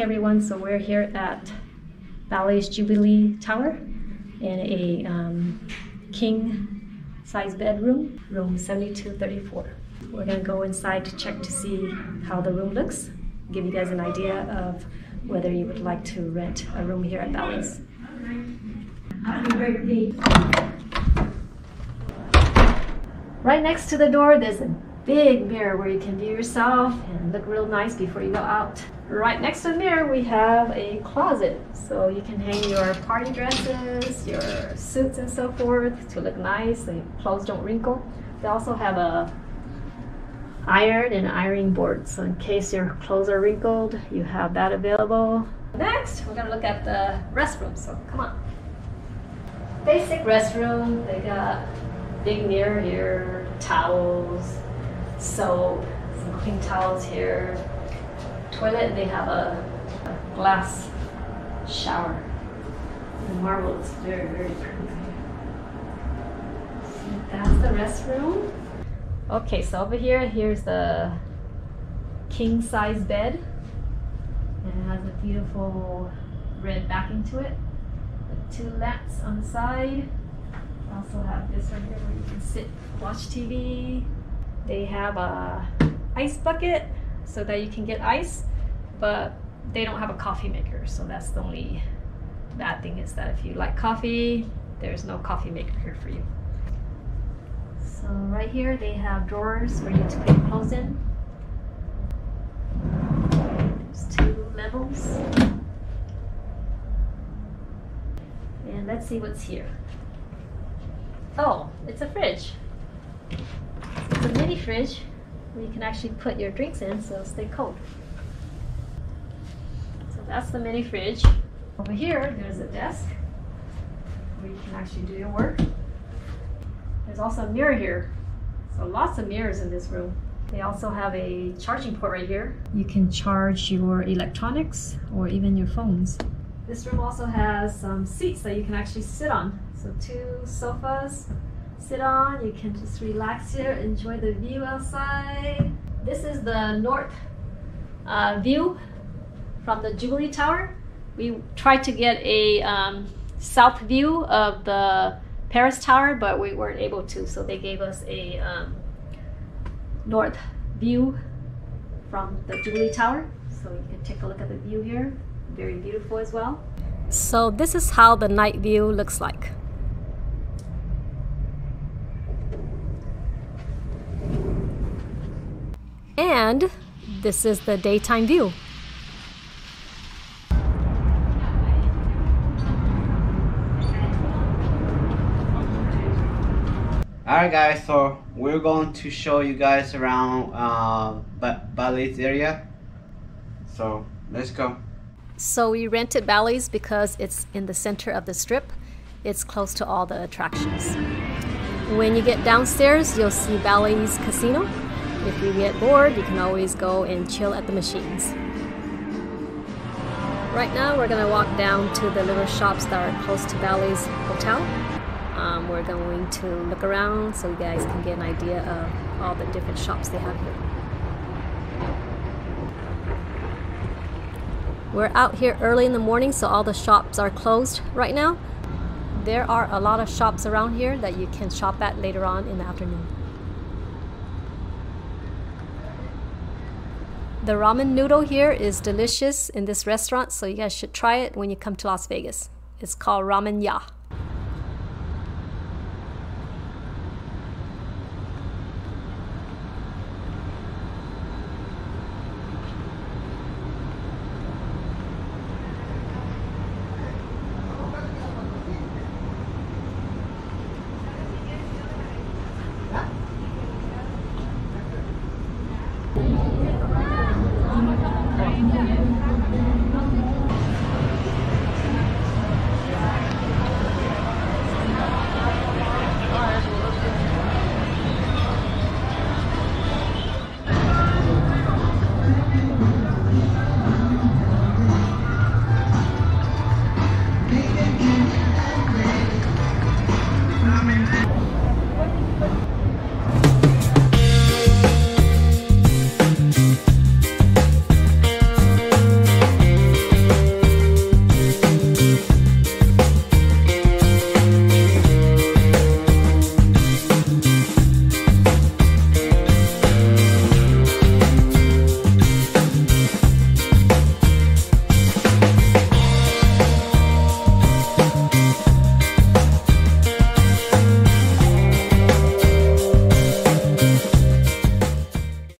everyone, so we're here at Bally's Jubilee Tower in a king-size bedroom, room 7234. We're gonna go inside to check to see how the room looks, give you guys an idea of whether you would like to rent a room here at Bally's. Happy birthday. Right next to the door, there's a big mirror where you can view yourself and look real nice before you go out. Right next to the mirror, we have a closet, so you can hang your party dresses, your suits and so forth to look nice so your clothes don't wrinkle. They also have a iron and ironing board, so in case your clothes are wrinkled, you have that available. Next, we're gonna look at the restroom, so come on. Basic restroom, they got big mirror here, towels, soap, some clean towels here. Toilet, they have a glass shower. The marble is very, very pretty. So that's the restroom. Okay, so over here, here's the king-size bed. And it has a beautiful red backing to it. With two lamps on the side. Also have this right here where you can sit, watch TV. They have a ice bucket so that you can get ice, but they don't have a coffee maker. So that's the only bad thing, is that if you like coffee, there's no coffee maker here for you. So right here they have drawers for you to put your clothes in. There's two levels. And let's see what's here. Oh, it's a fridge. It's a mini fridge where you can actually put your drinks in so stay cold. So that's the mini fridge. Over here there's a desk where you can actually do your work. There's also a mirror here, so lots of mirrors in this room. They also have a charging port right here. You can charge your electronics or even your phones. This room also has some seats that you can actually sit on. So two sofas, sit on, you can just relax here, enjoy the view outside. This is the north view from the Jubilee Tower. We tried to get a south view of the Paris Tower, but we weren't able to, so they gave us a north view from the Jubilee Tower. So you can take a look at the view here, very beautiful as well. So this is how the night view looks like. And this is the daytime view. Alright guys, so we're going to show you guys around Bally's area. So let's go. So we rented Bally's because it's in the center of the strip. It's close to all the attractions. When you get downstairs, you'll see Bally's Casino. If you get bored, you can always go and chill at the machines. Right now we're gonna walk down to the little shops that are close to Bally's Hotel. We're going to look around so you guys can get an idea of all the different shops they have here. We're out here early in the morning, so all the shops are closed right now. There are a lot of shops around here that you can shop at later on in the afternoon. The ramen noodle here is delicious in this restaurant, so you guys should try it when you come to Las Vegas. It's called Ramen Ya.